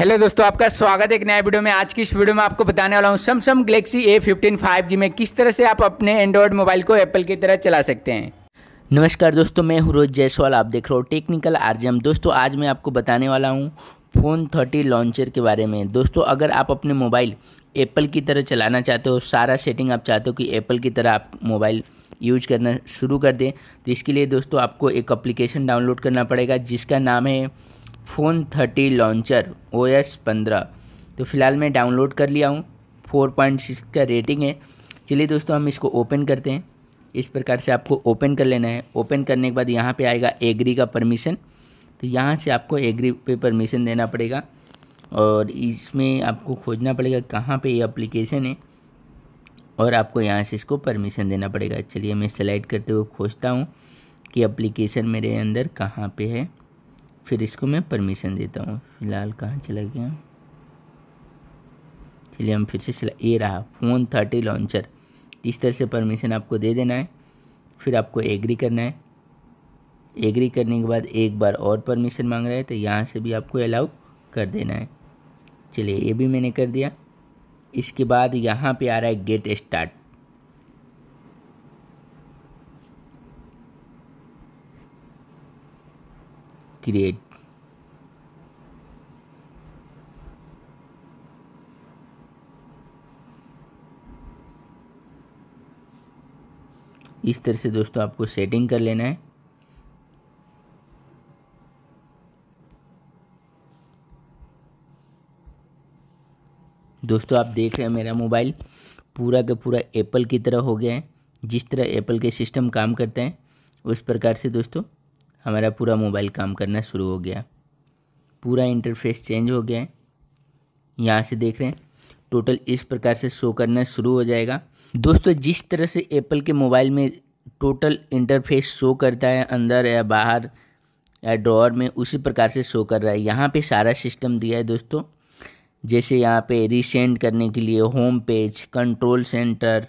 Hello दोस्तों, आपका स्वागत है एक नया वीडियो में। आज की इस वीडियो में आपको बताने वाला हूँ सैमसंग गैलेक्सी A15 5G में किस तरह से आप अपने एंड्रॉयड मोबाइल को एप्पल की तरह चला सकते हैं। नमस्कार दोस्तों, मैं हूँ रोहज जायसवाल, आप देख रहे हो टेक्निकल आरजेएम। दोस्तों आज मैं आपको बताने वाला हूँ फ़ोन 30 लॉन्चर के बारे में। दोस्तों अगर आप अपने मोबाइल एप्पल की तरह चलाना चाहते हो, सारा सेटिंग आप चाहते हो कि एप्पल की तरह आप मोबाइल यूज करना शुरू कर दें, तो इसके लिए दोस्तों आपको एक एप्लीकेशन डाउनलोड करना पड़ेगा जिसका नाम है फ़ोन 30 लॉन्चर OS 15। तो फिलहाल मैं डाउनलोड कर लिया हूँ, 4.6 का रेटिंग है। चलिए दोस्तों हम इसको ओपन करते हैं। इस प्रकार से आपको ओपन कर लेना है। ओपन करने के बाद यहाँ पे आएगा एग्री का परमिशन, तो यहाँ से आपको एग्री पे परमिशन देना पड़ेगा और इसमें आपको खोजना पड़ेगा कहाँ पे ये एप्लीकेशन है और आपको यहाँ से इसको परमिशन देना पड़ेगा। चलिए मैं सेलेक्ट करते हुए खोजता हूँ कि एप्लीकेशन मेरे अंदर कहाँ पर है, फिर इसको मैं परमिशन देता हूँ। फिलहाल कहाँ चला गया, चलिए हम फिर से ये रहा फ़ोन 30 लॉन्चर। इस तरह से परमिशन आपको दे देना है, फिर आपको एग्री करना है। एग्री करने के बाद एक बार और परमिशन मांग रहा है, तो यहाँ से भी आपको अलाउ कर देना है। चलिए ये भी मैंने कर दिया। इसके बाद यहाँ पे आ रहा है गेट स्टार्ट। क्रिएट इस तरह से दोस्तों आपको सेटिंग कर लेना है। दोस्तों आप देख रहे हैं मेरा मोबाइल पूरा का पूरा एप्पल की तरह हो गया है। जिस तरह एप्पल के सिस्टम काम करते हैं उस प्रकार से दोस्तों हमारा पूरा मोबाइल काम करना शुरू हो गया। पूरा इंटरफेस चेंज हो गया है, यहाँ से देख रहे हैं। टोटल इस प्रकार से शो करना शुरू हो जाएगा। दोस्तों जिस तरह से एप्पल के मोबाइल में टोटल इंटरफेस शो करता है अंदर या बाहर या ड्रॉअर में, उसी प्रकार से शो कर रहा है। यहाँ पे सारा सिस्टम दिया है दोस्तों, जैसे यहाँ पे रीसेंड करने के लिए home page, control centre,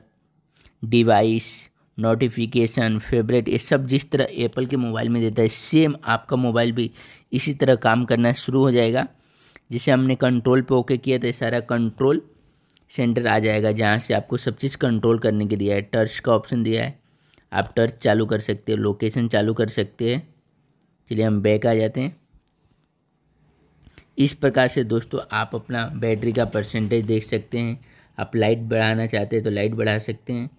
device, notification, favourite, ये सब जिस तरह एप्पल के मोबाइल में देता है सेम आपका मोबाइल भी इसी तरह काम करना शुरू हो जाएगा। जैसे हमने कंट्रोल पे ओके किया तो सारा कंट्रोल सेंटर आ जाएगा, जहाँ से आपको सब चीज़ कंट्रोल करने के दिया है। टर्च का ऑप्शन दिया है, आप टर्च चालू कर सकते हो, लोकेशन चालू कर सकते हैं। चलिए हम बैक आ जाते हैं। इस प्रकार से दोस्तों आप अपना बैटरी का परसेंटेज देख सकते हैं। आप लाइट बढ़ाना चाहते हैं तो लाइट बढ़ा सकते हैं।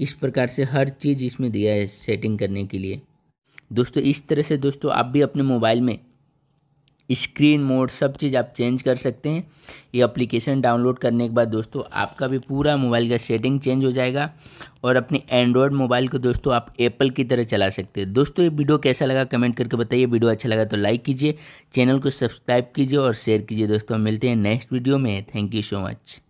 इस प्रकार से हर चीज़ इसमें दिया है सेटिंग करने के लिए। दोस्तों इस तरह से दोस्तों आप भी अपने मोबाइल में स्क्रीन मोड सब चीज़ आप चेंज कर सकते हैं। ये एप्लीकेशन डाउनलोड करने के बाद दोस्तों आपका भी पूरा मोबाइल का सेटिंग चेंज हो जाएगा और अपने एंड्रॉयड मोबाइल को दोस्तों आप एप्पल की तरह चला सकते हैं। दोस्तों ये वीडियो कैसा लगा कमेंट करके बताइए। वीडियो अच्छा लगा तो लाइक कीजिए, चैनल को सब्सक्राइब कीजिए और शेयर कीजिए। दोस्तों मिलते हैं नेक्स्ट वीडियो में। Thank you so much.